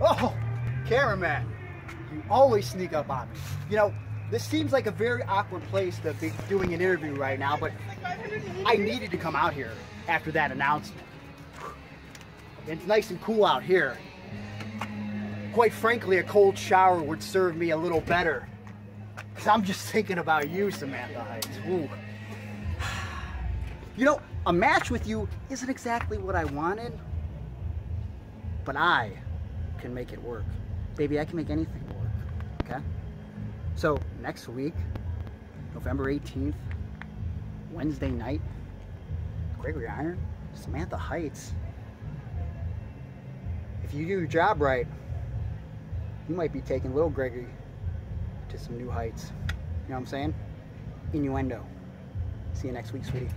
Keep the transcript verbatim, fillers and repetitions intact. Oh, cameraman, you always sneak up on me. You know, this seems like a very awkward place to be doing an interview right now, but I needed to come out here after that announcement. It's nice and cool out here. Quite frankly, a cold shower would serve me a little better. Because I'm just thinking about you, Samantha Heights. Ooh. You know, a match with you isn't exactly what I wanted, but I can make it work. Baby, I can make anything work, okay? So next week, November eighteenth, Wednesday night, Gregory Iron, Samantha Heights. If you do your job right, you might be taking little Gregory to some new heights. You know what I'm saying? Innuendo. See you next week, sweetie.